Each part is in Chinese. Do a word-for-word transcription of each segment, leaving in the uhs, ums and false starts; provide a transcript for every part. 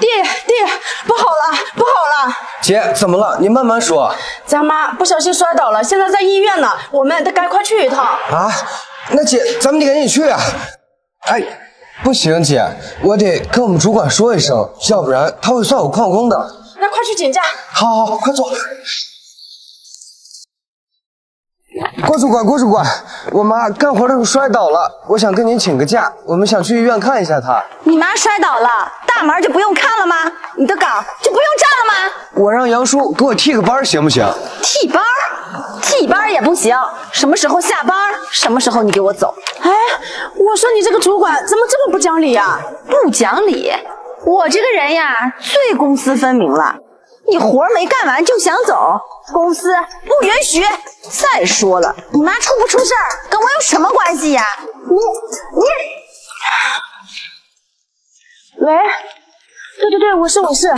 弟弟，不好了，不好了！姐，怎么了？你慢慢说。咱妈不小心摔倒了，现在在医院呢，我们得赶快去一趟。啊，那姐，咱们得赶紧去啊！哎，不行，姐，我得跟我们主管说一声，要不然他会算我旷工的。那快去请假。好，好，好，快走。郭主管，郭主管，我妈干活的时候摔倒了，我想跟您请个假，我们想去医院看一下她。你妈摔倒了，大门就不用看了吗？你的岗就不用站了吗？我让杨叔给我替个班行不行？替班？替班也不行。什么时候下班？什么时候你给我走？哎，我说你这个主管怎么这么不讲理呀？不讲理？我这个人呀，最公私分明了。你活没干完就想走，公司不允许。再说了，你妈出不出事儿跟我有什么关系呀？你你，喂，对对对，我是我是，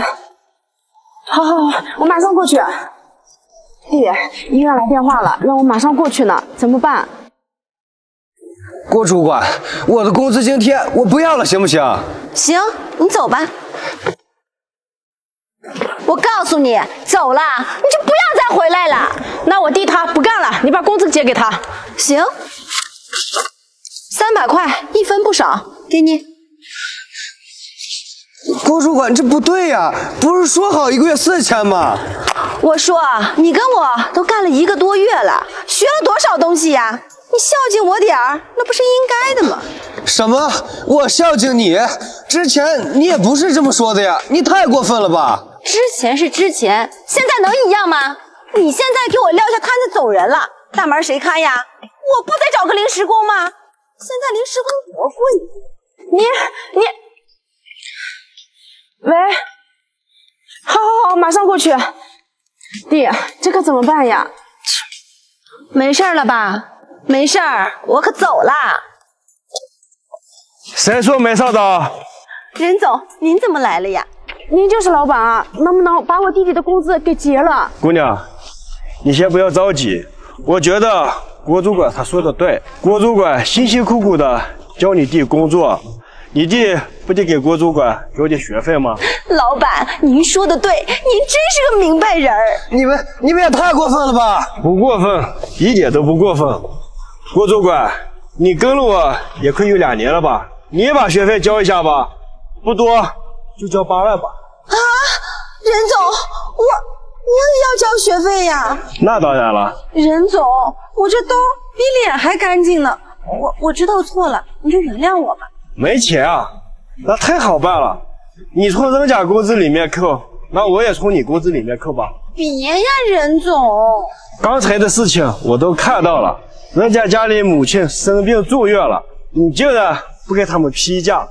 好好好，我马上过去。弟弟，医院来电话了，让我马上过去呢，怎么办？郭主管，我的工资津贴我不要了，行不行？行，你走吧。我告诉你，走了你就不要再回来了。那我弟他不干了，你把工资结给他。行，三百块，一分不少，给你。郭主管，这不对呀、啊，不是说好一个月四千吗？我说你跟我都干了一个多月了，学了多少东西呀、啊？你孝敬我点儿，那不是应该的吗？什么？我孝敬你？之前你也不是这么说的呀，你太过分了吧？之前是之前，现在能一样吗？你现在给我撂下摊子走人了，大门谁开呀？我不得找个临时工吗？现在临时工多贵！你你，喂，好好好，马上过去。弟，这可怎么办呀？没事了吧？没事儿，我可走了。谁说没事的？任总，您怎么来了呀？您就是老板啊，能不能把我弟弟的工资给结了？姑娘，你先不要着急，我觉得郭主管他说的对。郭主管辛辛苦苦的教你弟工作，你弟不得给郭主管有点学费吗？老板，您说的对，您真是个明白人儿。你们你们也太过分了吧？不过分，一点都不过分。郭主管，你跟了我也快有两年了吧？你也把学费交一下吧，不多。就交八万吧。啊，任总，我我也要交学费呀。那当然了。任总，我这兜比脸还干净呢。我我知道错了，你就原谅我吧。没钱啊？那太好办了，你从人家工资里面扣，那我也从你工资里面扣吧。别呀，任总。刚才的事情我都看到了，人家家里母亲生病住院了，你竟然不给他们批假。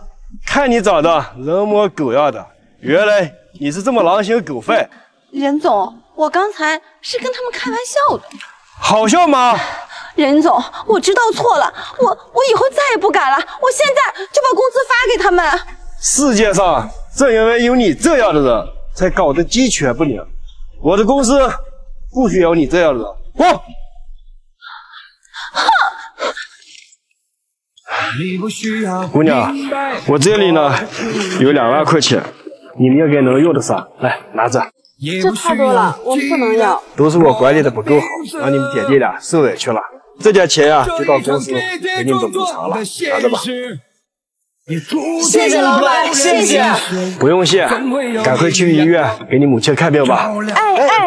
看你长得人模狗样的，原来你是这么狼心狗肺。任总，我刚才是跟他们开玩笑的。好笑吗？任总，我知道错了，我我以后再也不敢了，我现在就把工资发给他们。世界上正因为有你这样的人，才搞得鸡犬不宁。我的公司不许有你这样的人。滚！哼！姑娘，我这里呢有两万块钱，你们应该能用得上，来拿着。这太多了，我不能要。都是我管理的不够好，让你们姐弟俩受委屈了。这点钱呀、啊，就到公司给你们补偿了，拿着吧。谢谢老板，谢谢。不用谢，赶快去医院给你母亲看病吧。哎哎。哎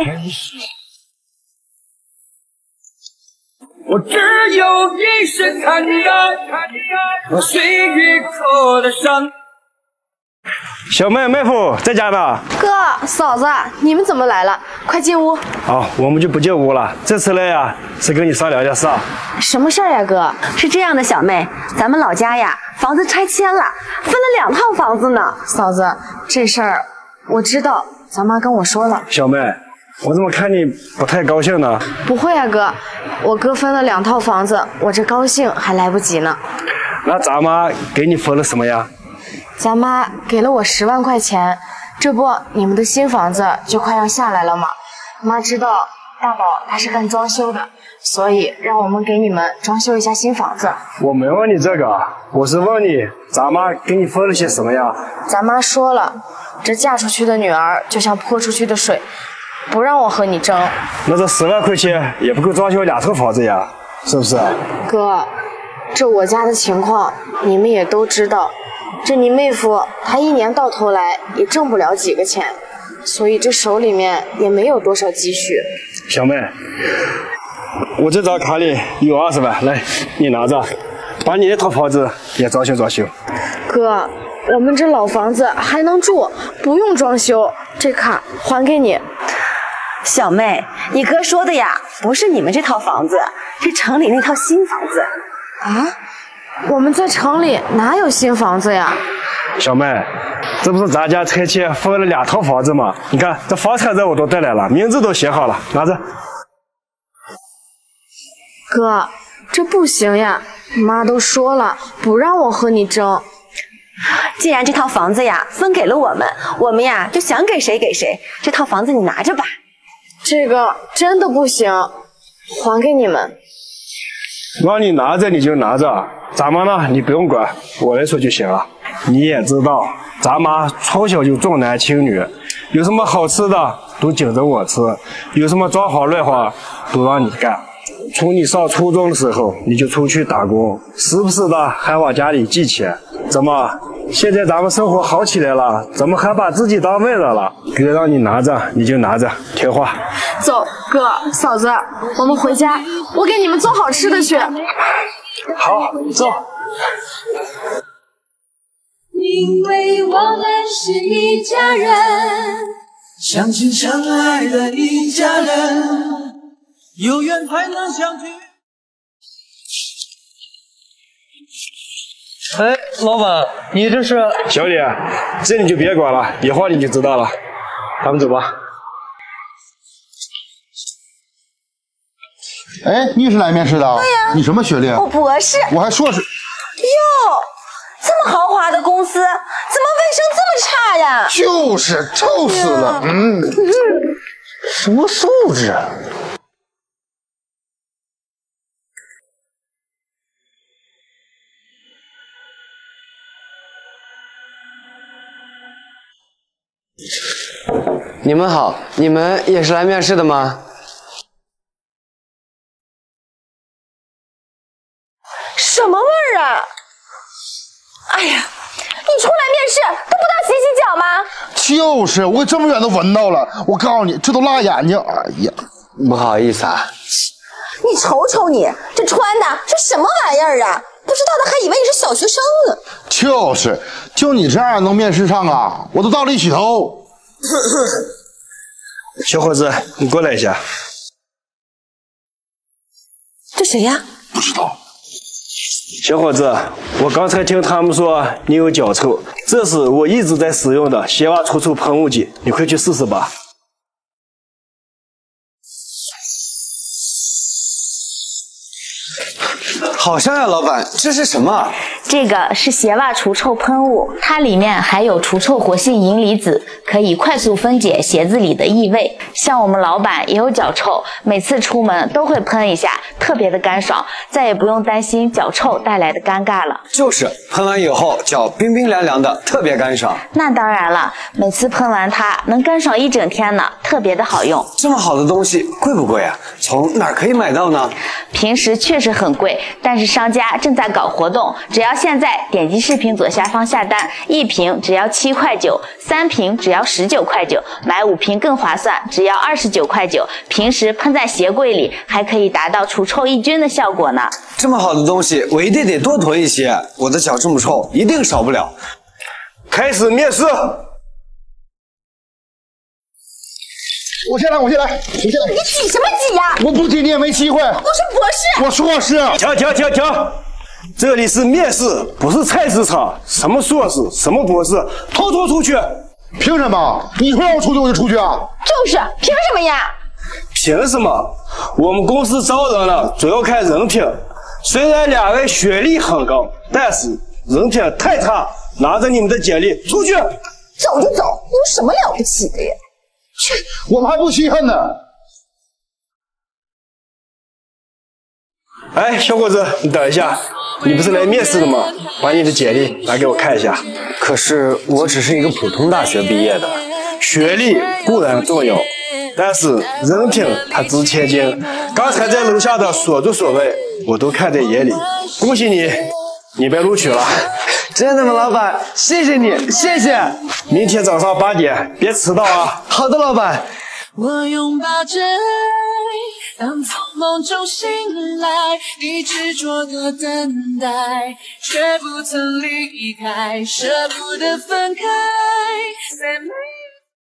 我只有一身坦然，和岁月刻的伤。小妹妹夫在家呢。哥，嫂子，你们怎么来了？快进屋。哦，我们就不进屋了。这次来呀，是跟你商量件事。什么事儿呀，哥？是这样的，小妹，咱们老家呀，房子拆迁了，分了两套房子呢。嫂子，这事儿我知道，咱妈跟我说了。小妹。我怎么看你不太高兴呢？不会啊，哥，我哥分了两套房子，我这高兴还来不及呢。那咱妈给你分了什么呀？咱妈给了我十万块钱，这不你们的新房子就快要下来了吗？妈知道大宝他是干装修的，所以让我们给你们装修一下新房子。我没问你这个，我是问你咱妈给你分了些什么呀？咱妈说了，这嫁出去的女儿就像泼出去的水，不让我和你争。那这十万块钱也不够装修两套房子呀，是不是？哥，这我家的情况你们也都知道，这你妹夫她一年到头来也挣不了几个钱，所以这手里面也没有多少积蓄。小妹，我这张卡里有二十万，来，你拿着，把你那套房子也装修装修。哥，我们这老房子还能住，不用装修，这卡还给你。小妹，你哥说的呀，不是你们这套房子，是城里那套新房子。啊？我们在城里哪有新房子呀？小妹，这不是咱家拆迁分了两套房子吗？你看这房产证我都带来了，名字都写好了，拿着。哥，这不行呀，妈都说了，不让我和你争。既然这套房子呀分给了我们，我们呀就想给谁给谁。这套房子你拿着吧。这个真的不行，还给你们。让你拿着你就拿着，咱妈呢你不用管，我来说就行了。你也知道，咱妈从小就重男轻女，有什么好吃的都紧着我吃，有什么脏活累活都让你干。从你上初中的时候你就出去打工，时不时的还往家里寄钱。怎么现在咱们生活好起来了，怎么还把自己当外人了？哥让你拿着你就拿着，听话。走，哥嫂子，我们回家，我给你们做好吃的去。好，走。因为我们是一家人，相亲相爱的一家人，有缘才能相聚。哎，老板，你这是？小李，这你就别管了，以后你就知道了。咱们走吧。哎，你也是来面试的？对呀。你什么学历？我博士。我还硕士。哟，这么豪华的公司，怎么卫生这么差呀？就是，臭死了。嗯。嗯，什么素质啊？你们好，你们也是来面试的吗？什么味儿啊！哎呀，你出来面试都不到洗洗脚吗？就是，我这么远都闻到了。我告诉你，这都辣眼睛。哎呀，不好意思啊。你瞅瞅你，这穿的是什么玩意儿啊？不知道的还以为你是小学生呢。就是，就你这样能面试上啊？我都到了一起头。小伙子，你过来一下。这谁呀？不知道。小伙子，我刚才听他们说你有脚臭，这是我一直在使用的鞋袜除臭喷雾剂，你快去试试吧。好香呀，老板，这是什么？这个是鞋袜除臭喷雾，它里面含有除臭活性银离子，可以快速分解鞋子里的异味。像我们老板也有脚臭，每次出门都会喷一下，特别的干爽，再也不用担心脚臭带来的尴尬了。就是，喷完以后脚冰冰凉凉的，特别干爽。那当然了，每次喷完它能干爽一整天呢，特别的好用。这么好的东西贵不贵啊？从哪儿可以买到呢？平时确实很贵，但是商家正在搞活动，只要现在点击视频左下方下单，一瓶只要七块九，三瓶只要十九块九，买五瓶更划算，只要二十九块九。平时喷在鞋柜里，还可以达到除臭抑菌的效果呢。这么好的东西，我一定得多囤一些。我的脚这么臭，一定少不了。开始面试。我先来，我先来，我先来。你挤什么挤呀？我不挤你也没机会。我是博士。我硕士。停停停停！这里是面试，不是菜市场。什么硕士，什么博士，偷偷出去！凭什么？你说让我出去我就出去啊！就是，凭什么呀？凭什么？我们公司招人了，主要看人品。虽然两位学历很高，但是人品太差。拿着你们的简历出去！走就走，有什么了不起的呀？去，我们还不稀罕呢。哎，小伙子，你等一下。你不是来面试的吗？把你的简历拿给我看一下。可是我只是一个普通大学毕业的，学历固然重要，但是人品它值千金。刚才在楼下的所作所为，我都看在眼里。恭喜你，你被录取了。真的吗，老板？谢谢你，谢谢。明天早上八点别迟到啊。好的，老板。我拥抱着爱。 当从梦中醒来，你执着的等待，却不曾离开，舍不得分开。